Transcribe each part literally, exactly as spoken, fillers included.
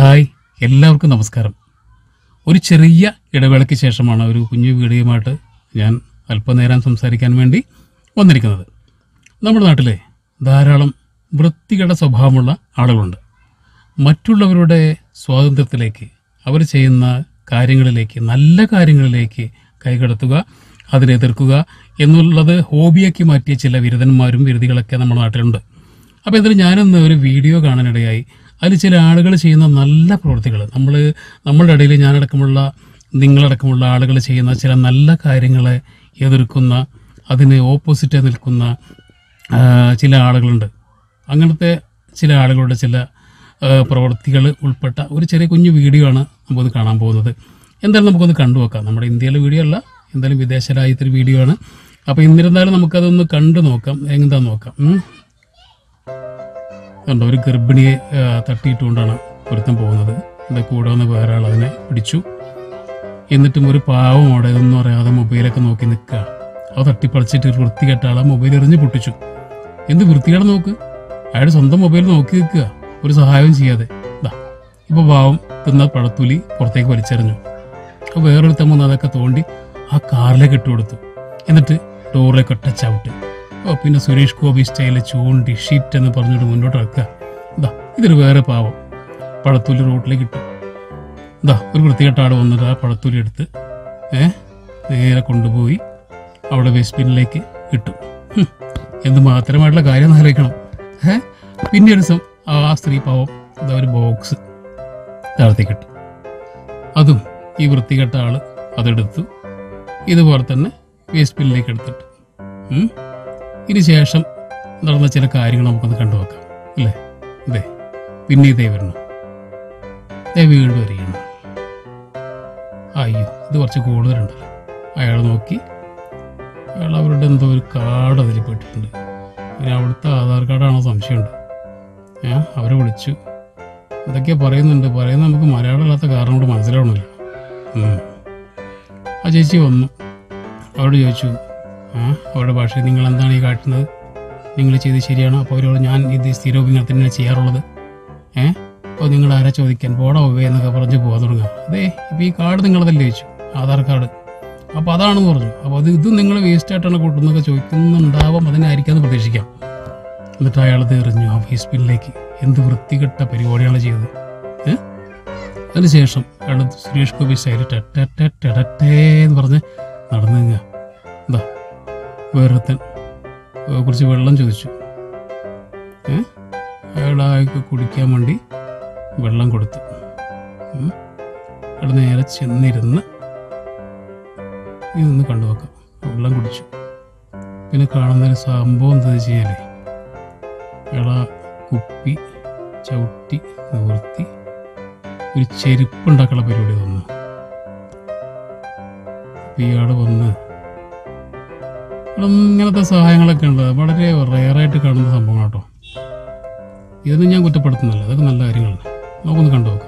Hi, എല്ലാവർക്കും നമസ്കാരം. ഒരു ചെറിയ ഇടവേളയ്ക്ക് ശേഷമാണ് ഒരു കുഞ്ഞു വീഡിയോയുമായിട്ട് ഞാൻ അല്പനേരം സംസാരിക്കാൻ വേണ്ടി വന്നിരിക്കുന്നത്. നമ്മുടെ നാട്ടിലെ ധാരാളം വൃത്തികെട്ട സ്വഭാവമുള്ള ആളുകളുണ്ട്. മറ്റുള്ളവരുടെ സ്വാതന്ത്ര്യത്തിലേക്ക്, അവർ ചെയ്യുന്ന കാര്യങ്ങളിലേക്ക്, നല്ല കാര്യങ്ങളിലേക്ക് കൈകടത്തുക, അതിനെതിർക്കുക എന്നുള്ളത് ഹോബിയാക്കി മാറ്റിയ ചില വിരുദ്ധന്മാരും വിരുദ്ധികളൊക്കെ നമ്മുടെ നാട്ടിലുണ്ട്. അപ്പോൾ ഇതിൽ ഞാനിന്ന് ഒരു വീഡിയോ കാണാനിടയായി. അതിൽ ചില ആളുകൾ ചെയ്യുന്ന നല്ല പ്രവൃത്തികൾ, നമ്മൾ നമ്മളുടെ ഇടയിൽ ഞാനടക്കമുള്ള നിങ്ങളടക്കമുള്ള ആളുകൾ ചെയ്യുന്ന ചില നല്ല കാര്യങ്ങളെ എതിർക്കുന്ന, അതിന് ഓപ്പോസിറ്റായി നിൽക്കുന്ന ചില ആളുകളുണ്ട്. അങ്ങനത്തെ ചില ആളുകളുടെ ചില പ്രവൃത്തികൾ ഉൾപ്പെട്ട ഒരു ചെറിയ കുഞ്ഞു വീഡിയോ ആണ് നമുക്കൊന്ന് കാണാൻ പോകുന്നത്. എന്തായാലും നമുക്കൊന്ന് കണ്ടുനോക്കാം. നമ്മുടെ ഇന്ത്യയിലെ വീഡിയോ അല്ല, എന്തായാലും വിദേശ രാജ്യത്തൊരു വീഡിയോ ആണ്. അപ്പോൾ എന്നിരുന്നാലും നമുക്കതൊന്ന് കണ്ടു നോക്കാം, എന്താണെന്ന് നോക്കാം. കണ്ടോ, ഒരു ഗർഭിണിയെ തട്ടിയിട്ടുകൊണ്ടാണ് ഒരുത്തം പോകുന്നത്. എന്താ കൂടെ വന്ന് വേറെ ആൾ അതിനെ പിടിച്ചു. എന്നിട്ടും ഒരു പാവം അവിടെ ഇതൊന്നും അറിയാതെ മൊബൈലൊക്കെ നോക്കി നിൽക്കുക. അത് തട്ടിപ്പളിച്ചിട്ട് ഒരു വൃത്തികെട്ട ആളെ മൊബൈൽ എറിഞ്ഞ് പൊട്ടിച്ചു. എന്ത് വൃത്തികേട് നോക്ക്, അയാളുടെ സ്വന്തം മൊബൈൽ നോക്കി നിൽക്കുക, ഒരു സഹായവും ചെയ്യാതെ. ഇതാ ഇപ്പോൾ പാവം തിന്ന പഴത്തുലി പുറത്തേക്ക് വലിച്ചെറിഞ്ഞു. അപ്പോൾ വേറൊരുത്തം വന്ന് അതൊക്കെ തോണ്ടി ആ കാറിലേക്ക് ഇട്ടുകൊടുത്തു. എന്നിട്ട് ഡോറിലേക്ക് ഒറ്റ ചവിട്ടി. ഓ, പിന്നെ സുരേഷ് ഗോപി സ്റ്റൈലിൽ ചൂണ്ടി ഷീറ്റ് എന്ന് പറഞ്ഞിട്ട് മുന്നോട്ട് വെക്കുക. ഇതാ ഇതൊരു വേറെ പാവം പഴത്തൂലി റോട്ടിലേക്ക് ഇട്ടു. ഇതാ ഒരു വൃത്തികെട്ട ആട് വന്നിട്ട് ആ പഴത്തൂലി എടുത്ത് ഏഹ് നേരെ കൊണ്ടുപോയി അവിടെ വേസ്റ്റ് ബിന്നിലേക്ക് ഇട്ടു. എന്ത് മാത്രമായിട്ടുള്ള കാര്യം ആലോചിക്കണം. ഏഹ് പിന്നെ ഒരു ദിവസം ആ സ്ത്രീ പാവം ഇതാ ഒരു ബോക്സ് താഴത്തേക്കിട്ടു. അതും ഈ വൃത്തികെട്ട ആൾ അതെടുത്തു, ഇതുപോലെ തന്നെ വേസ്റ്റ് ബിന്നിലേക്ക് എടുത്തിട്ടു. ഇതിന് ശേഷം നടന്ന ചില കാര്യങ്ങൾ നമുക്കൊന്ന് കണ്ടുവെക്കാം, അല്ലേ? ഇതേ പിന്നെ ഇതേ വരണം, ഇതേ വീട് വരികയാണ്. അയ്യോ, ഇത് കുറച്ച് കൂടുതലുണ്ടല്ലോ. അയാൾ നോക്കി, അയാൾ അവരുടെ എന്തോ ഒരു കാർഡ് അതിൽ പോയിട്ടുണ്ട്. പിന്നെ അവിടുത്തെ ആധാർ കാർഡാണോ സംശയമുണ്ട്. ഞാൻ അവരെ വിളിച്ചു. ഇതൊക്കെ പറയുന്നുണ്ട്, പറയുന്നത് നമുക്ക് മലയാളം ഇല്ലാത്ത കാരണം കൊണ്ട് മനസ്സിലാവണമല്ലോ. ആ ചേച്ചി വന്നു, അവരോട് ചോദിച്ചു, ആ അവരുടെ ഭാഷയിൽ നിങ്ങൾ എന്താണ് ഈ കാട്ടുന്നത്, നിങ്ങൾ ചെയ്ത് ശരിയാണോ? അപ്പോൾ അവരോട്, ഞാൻ ഇത് സ്ഥിരവും ഇങ്ങനെ തന്നെയാണ് ചെയ്യാറുള്ളത്. ഏഹ് അപ്പോൾ നിങ്ങൾ ആരാ ചോദിക്കാൻ, പോടാ ഒവ്വേ എന്നൊക്കെ പറഞ്ഞ് പോകാൻ തുടങ്ങുക. അതേ ഇപ്പോൾ ഈ കാർഡ് നിങ്ങളതല്ലേ ചോദിച്ചു, ആധാർ കാർഡ്. അപ്പോൾ അതാണെന്ന് പറഞ്ഞു. അപ്പോൾ അത് ഇതും നിങ്ങൾ വേസ്റ്റായിട്ടാണ് കൂട്ടുന്നതൊക്കെ ചോദിക്കുന്നുണ്ടാവാം, അതിനായിരിക്കാമെന്ന് പ്രതീക്ഷിക്കാം. എന്നിട്ട് അയാൾ എറിഞ്ഞു ആ വേസ്റ്റ് ബിന്നിലേക്ക്. എന്ത് വൃത്തികെട്ട പരിപാടിയാണ് ചെയ്തത്. ഏഹ് അതിനുശേഷം അയാൾ സുരേഷ് ഗോപി സ്റ്റൈലിൽ ടെട്ടേ എന്ന് പറഞ്ഞ് നടന്നു നിൽക്കുക. എന്താ വേറൊരുത്തൻ കുറച്ച് വെള്ളം ചോദിച്ചു. ഏഹ് അയാൾ ആൾക്ക് കുടിക്കാൻ വേണ്ടി വെള്ളം കൊടുത്തു. അവിടെ നേരെ ചെന്നിരുന്ന് ഇതൊന്ന് കണ്ടു നോക്കാം. വെള്ളം കുടിച്ചു. പിന്നെ കാണുന്നൊരു സംഭവം എന്താ വെച്ച് കഴിഞ്ഞാൽ അയാൾ ആ കുപ്പി ചവിട്ടി നിവർത്തി ഒരു ചെരുപ്പ് ഉണ്ടാക്കാനുള്ള പരിപാടി തന്നു. അപ്പം ഇയാൾ വന്ന് ഇങ്ങനത്തെ സഹായങ്ങളൊക്കെ ഉണ്ട്, വളരെ റെയറായിട്ട് കാണുന്ന സംഭവമാണ് കേട്ടോ. ഇതൊന്നും ഞാൻ കുറ്റപ്പെടുത്തുന്നില്ല, അതൊക്കെ നല്ല കാര്യങ്ങളാണ്. നമുക്കൊന്ന് കണ്ടു നോക്കാം.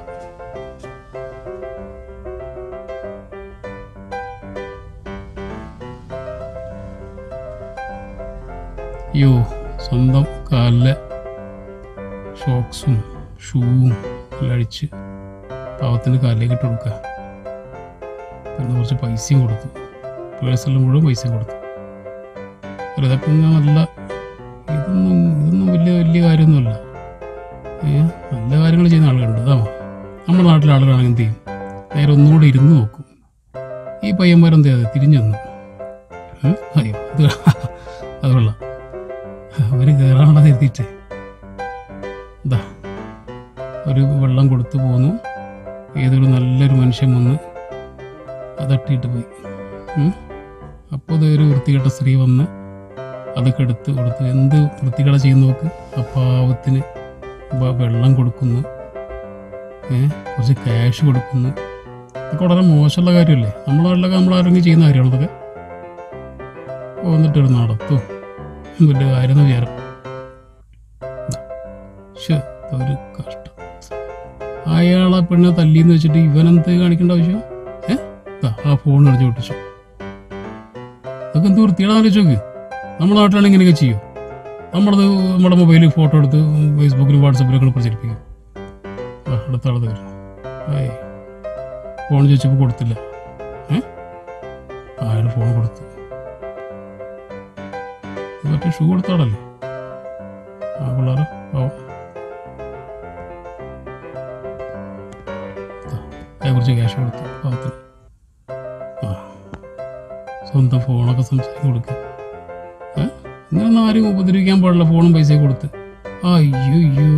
അയ്യോ, സ്വന്തം കാലിലെ ഷോക്സും ഷൂവും എല്ലാം അടിച്ച് പാവത്തിൻ്റെ കാലിലേക്ക് ഇട്ട് കൊടുക്കുക. പിന്നെ കുറച്ച് പൈസയും കൊടുത്തു, പേഴ്സെല്ലാം മുഴുവൻ പൈസയും കൊടുത്തു. ഇതൊക്കെ നല്ല ഇതൊന്നും ഇതൊന്നും വലിയ വലിയ കാര്യമൊന്നുമല്ല. ഏഹ് നല്ല കാര്യങ്ങൾ ചെയ്യുന്ന ആളുകളുണ്ട്. അതാ നമ്മുടെ നാട്ടിലെ ആളുകളാണെങ്കിൽ എന്ത് ചെയ്യും, നേരെ ഒന്നുകൂടെ ഇരുന്ന് നോക്കും. ഈ പയ്യന്മാരെന്ത് ചെയ്തത്, തിരിഞ്ഞു വന്നു. അയ്യോ, അത് അതുകൊള്ള അവർ കയറാനുള്ള എത്തിയിട്ടേ. ഇതാ ഒരു വെള്ളം കൊടുത്തു പോന്നു. ഏതൊരു നല്ലൊരു മനുഷ്യൻ വന്ന് അതട്ടിയിട്ട് പോയി. അപ്പോൾ ഇതൊരു വൃത്തികെട്ട സ്ത്രീ വന്ന് അതൊക്കെ എടുത്ത് കൊടുത്ത്. എന്ത് വൃത്തികളെ ചെയ്യുന്ന നോക്ക്. ആ പാവത്തിന് വെള്ളം കൊടുക്കുന്നു, ഏഹ് കുറച്ച് ക്യാഷ് കൊടുക്കുന്നു. ഇതൊക്കെ വളരെ മോശമുള്ള കാര്യമല്ലേ. നമ്മളാളിലൊക്കെ നമ്മളാരെങ്കിലും ചെയ്യുന്ന കാര്യമാണ് ഇതൊക്കെ. വന്നിട്ടൊരു നടത്തും വലിയ കാര്യമെന്ന് വിചാരം. പക്ഷേ ഒരു കഷ്ടം. അയാളെ പെണ്ണ് തല്ലിയെന്ന് വെച്ചിട്ട് ഇവനെന്ത് കാണിക്കേണ്ട ആവശ്യം. ഏഹ് ആ ഫോൺ അടിച്ചു പൊട്ടിച്ചു. ഇതൊക്കെ എന്ത് വൃത്തികളെ ആലോചിച്ചോക്ക്. നമ്മുടെ നാട്ടിലാണ് ഇങ്ങനെയൊക്കെ ചെയ്യും. നമ്മളത് നമ്മുടെ മൊബൈലിൽ ഫോട്ടോ എടുത്ത് ഫേസ്ബുക്കിലും വാട്സപ്പിലൊക്കെ പ്രചരിപ്പിക്കും. ആ അടുത്ത ആൾ തരും. ഏയ് ഫോൺ ചോദിച്ചപ്പോൾ കൊടുത്തില്ല. ഏ അയാൾ ഫോൺ കൊടുത്തു. ഇത് മറ്റേ ഷൂ കൊടുത്ത ആളല്ലേ? ആ പിള്ളേർ കുറച്ച് ക്യാഷ് കൊടുത്തു. പാവത്തിൽ ആ സ്വന്തം ഫോണൊക്കെ സംസാരിച്ച് കൊടുക്കുക. ഏ ഇങ്ങനൊന്നും ആരും ഉപദ്രവിക്കാൻ പാടില്ല. ഫോണും പൈസ കൊടുത്ത് അയ്യോ അയ്യോ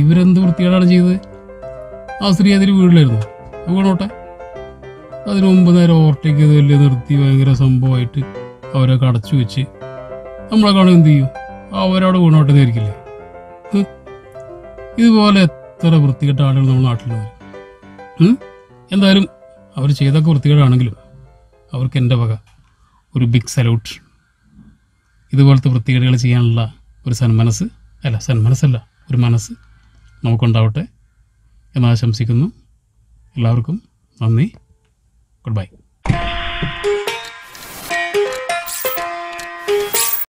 ഇവരെന്ത് വൃത്തികേടാണ് ചെയ്തത്. ആ സ്ത്രീ അതിന് വീട്ടിലായിരുന്നു. വീണോട്ടെ, അതിന് മുമ്പ് നേരം ഓവർടേക്ക് ചെയ്ത് വലിയ നിർത്തി ഭയങ്കര സംഭവമായിട്ട് അവരെ കടച്ചു വെച്ച് നമ്മളെ കാണും. എന്ത് ചെയ്യും? അവരവിടെ വീണോട്ടെ എന്നായിരിക്കില്ലേ? ഇതുപോലെ എത്ര വൃത്തികെട്ട ആളുകൾ നമ്മുടെ നാട്ടിലുണ്ട്. എന്തായാലും അവർ ചെയ്തൊക്കെ വൃത്തികേടാണെങ്കിലും അവർക്ക് എൻ്റെ വക ഒരു ബിഗ് സല്യൂട്ട്. ഇതുപോലത്തെ വൃത്തികേടുകൾ ചെയ്യാനുള്ള ഒരു സന്മനസ് അല്ല സന്മനസ്സല്ല ഒരു മനസ്സ് നമുക്കുണ്ടാവട്ടെ എന്നാശംസിക്കുന്നു. എല്ലാവർക്കും നന്ദി. Good by.